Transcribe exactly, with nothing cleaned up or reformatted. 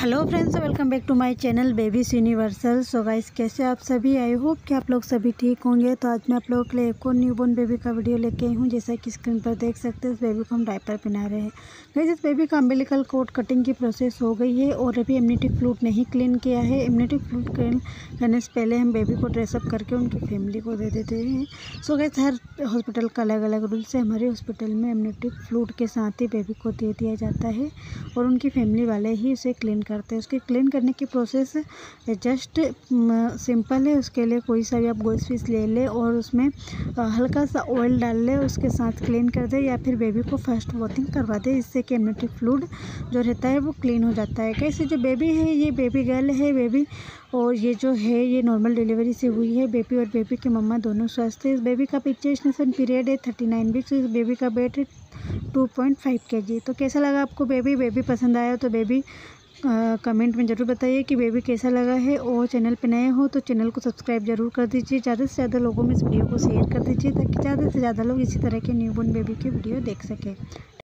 Hello friends, welcome back to my channel babies universal. So guys, कैसे आप सभी? I hope कि आप लोग सभी ठीक होंगे। तो आज मैं आप लोगों के लिए एक और न्यूबॉर्न बेबी का वीडियो लेके आई हूँ। जैसा कि स्क्रीन पर देख सकते हैं, इस बेबी को हम डायपर पहना रहे हैं। गाइस, इस बेबी का अम्बिलिकल कॉर्ड कटिंग की प्रोसेस हो गई है और अभी एमनेटिक फ्लूइड नहीं क्लीन किया है। एमनेटिक फ्लूइड क्लीन करने से पहले हम बेबी को ड्रेसअप करके उनकी फैमिली को दे देते हैं। सो गाइस, हर हॉस्पिटल का अलग अलग रूल्स है। हमारे हॉस्पिटल में एमनेटिक फ्लूइड के साथ ही बेबी को दे दिया जाता है और उनकी फैमिली वाले ही उसे क्लीन करते हैं। उसके क्लीन करने की प्रोसेस जस्ट सिंपल है। उसके लिए कोई सा भी आप गोइस पीस ले लें और उसमें हल्का सा ऑयल डाल लें, उसके साथ क्लीन कर दें या फिर बेबी को फर्स्ट वॉशिंग करवा दें, जिससे कि एमनेटिक फ्लूइड जो रहता है वो क्लीन हो जाता है। कैसे जो बेबी है, ये बेबी गर्ल है बेबी, और ये जो है ये नॉर्मल डिलीवरी से हुई है। बेबी और बेबी के मम्मा दोनों स्वस्थ है। इस बेबी का gestation पीरियड है थर्टी नाइन वीक्स। इस बेबी का वेट है two point five K G. तो कैसा लगा आपको बेबी? बेबी पसंद आया तो बेबी कमेंट uh, में ज़रूर बताइए कि बेबी कैसा लगा है। और चैनल पे नए हो तो चैनल को सब्सक्राइब जरूर कर दीजिए। ज़्यादा से ज़्यादा लोगों में इस वीडियो को शेयर कर दीजिए ताकि ज़्यादा से ज़्यादा लोग इसी तरह के न्यूबॉर्न बेबी की वीडियो देख सकें।